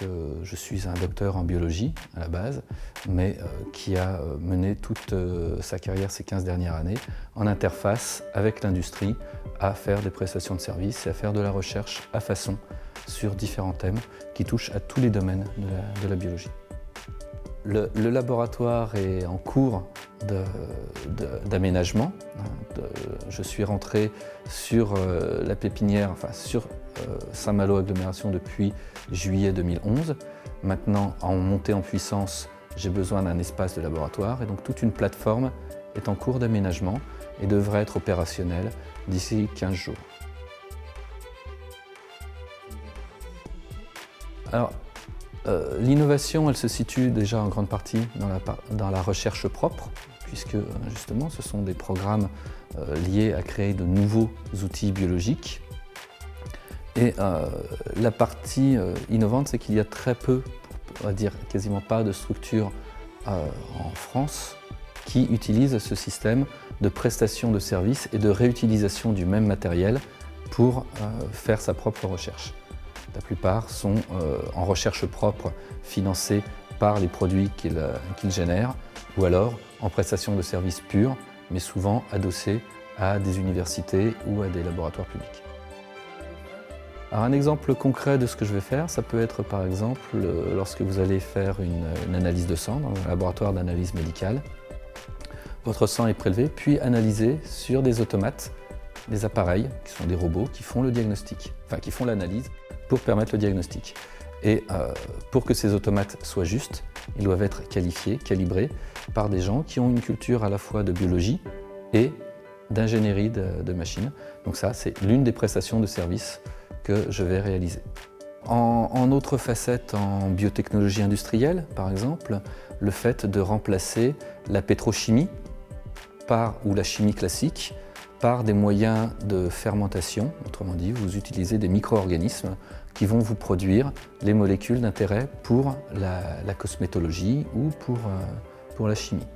Je suis un docteur en biologie à la base, mais qui a mené toute sa carrière ces 15 dernières années en interface avec l'industrie à faire des prestations de services et à faire de la recherche à façon sur différents thèmes qui touchent à tous les domaines de la biologie. Le laboratoire est en cours d'aménagement. Je suis rentré sur la pépinière, enfin sur Saint-Malo Agglomération depuis juillet 2011. Maintenant, en montée en puissance, j'ai besoin d'un espace de laboratoire et donc toute une plateforme est en cours d'aménagement et devrait être opérationnelle d'ici 15 jours. Alors, l'innovation, elle se situe déjà en grande partie dans la recherche propre, puisque justement ce sont des programmes liés à créer de nouveaux outils biologiques. Et la partie innovante, c'est qu'il y a très peu, on va dire quasiment pas de structures en France qui utilisent ce système de prestation de services et de réutilisation du même matériel pour faire sa propre recherche. La plupart sont en recherche propre, financée par les produits qu'ils génèrent, ou alors en prestation de services purs, mais souvent adossés à des universités ou à des laboratoires publics. Alors un exemple concret de ce que je vais faire, ça peut être par exemple lorsque vous allez faire une analyse de sang dans un laboratoire d'analyse médicale. Votre sang est prélevé puis analysé sur des automates, des appareils qui sont des robots qui font le diagnostic, enfin qui font l'analyse, pour permettre le diagnostic. Et pour que ces automates soient justes, ils doivent être qualifiés, calibrés par des gens qui ont une culture à la fois de biologie et d'ingénierie de machines. Donc ça, c'est l'une des prestations de service que je vais réaliser. En autre facette, en biotechnologie industrielle, par exemple, le fait de remplacer la pétrochimie ou la chimie classique par des moyens de fermentation, autrement dit, vous utilisez des micro-organismes qui vont vous produire les molécules d'intérêt pour la cosmétologie ou pour la chimie.